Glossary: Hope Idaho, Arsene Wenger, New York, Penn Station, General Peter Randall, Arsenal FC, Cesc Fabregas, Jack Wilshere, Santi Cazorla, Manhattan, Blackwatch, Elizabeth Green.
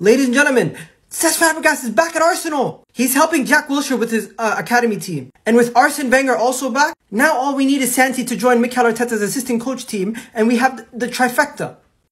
Ladies and gentlemen, Cesc Fabregas is back at Arsenal. He's helping Jack Wilshere with his academy team. And with Arsene Wenger also back, now all we need is Santi to join Mikel Arteta's assistant coach team, and we have the trifecta.